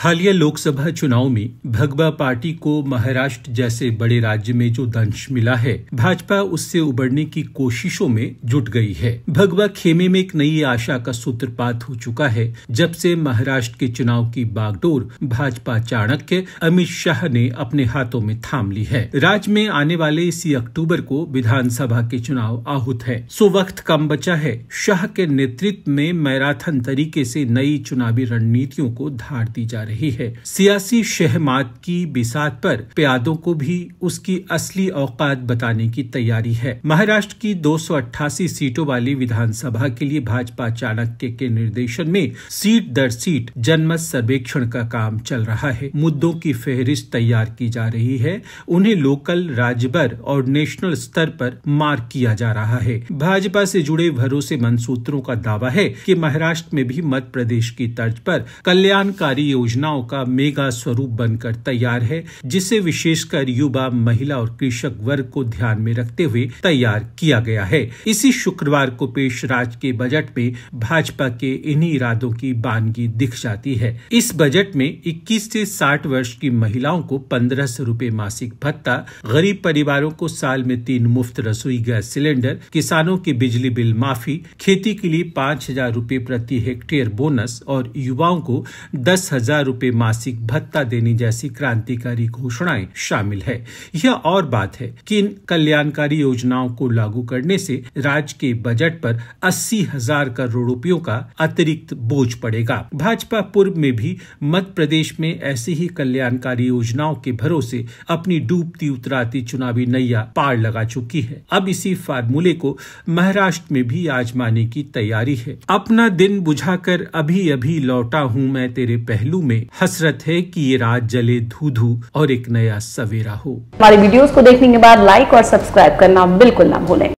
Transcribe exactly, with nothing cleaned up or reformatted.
हालिया लोकसभा चुनाव में भगवा पार्टी को महाराष्ट्र जैसे बड़े राज्य में जो दंश मिला है, भाजपा उससे उबरने की कोशिशों में जुट गई है। भगवा खेमे में एक नई आशा का सूत्रपात हो चुका है, जब से महाराष्ट्र के चुनाव की बागडोर भाजपा चाणक्य अमित शाह ने अपने हाथों में थाम ली है। राज्य में आने वाले इसी अक्टूबर को विधानसभा के चुनाव आहूत है, सो वक्त कम बचा है। शाह के नेतृत्व में मैराथन तरीके से नई चुनावी रणनीतियों को धार दी जा रही है। सियासी शहमात की बिसात पर प्यादों को भी उसकी असली औकात बताने की तैयारी है। महाराष्ट्र की दो सौ अट्ठासी सीटों वाली विधानसभा के लिए भाजपा चाणक्य के निर्देशन में सीट दर सीट जनमत सर्वेक्षण का काम चल रहा है। मुद्दों की फेहरिस्त तैयार की जा रही है, उन्हें लोकल, राज्य भर और नेशनल स्तर पर मार्क किया जा रहा है। भाजपा से जुड़े भरोसेमंद सूत्रों का दावा है कि महाराष्ट्र में भी मध्य प्रदेश की तर्ज पर कल्याणकारी योजना योजनाओं का मेगा स्वरूप बनकर तैयार है, जिसे विशेषकर युवा, महिला और कृषक वर्ग को ध्यान में रखते हुए तैयार किया गया है। इसी शुक्रवार को पेश राज्य के बजट में भाजपा के इन्हीं इरादों की बानगी दिख जाती है। इस बजट में इक्कीस से साठ वर्ष की महिलाओं को पंद्रह सौ रूपये मासिक भत्ता, गरीब परिवारों को साल में तीन मुफ्त रसोई गैस सिलेंडर, किसानों के बिजली बिल माफी, खेती के लिए पाँच हजार रूपये प्रति हेक्टेयर बोनस और युवाओं को दस हजार रुपए मासिक भत्ता देने जैसी क्रांतिकारी घोषणाएं शामिल है। यह और बात है कि इन कल्याणकारी योजनाओं को लागू करने से राज्य के बजट पर अस्सी हजार करोड़ रुपयों का अतिरिक्त बोझ पड़ेगा। भाजपा पूर्व में भी मध्य प्रदेश में ऐसी ही कल्याणकारी योजनाओं के भरोसे अपनी डूबती उतराती चुनावी नैया पार लगा चुकी है। अब इसी फार्मूले को महाराष्ट्र में भी आजमाने की तैयारी है। अपना दिन बुझाकर अभी अभी लौटा हूँ मैं तेरे पहलू में, हसरत है कि ये रात जले धू धू और एक नया सवेरा हो। हमारे वीडियोस को देखने के बाद लाइक और सब्सक्राइब करना बिल्कुल ना भूलें।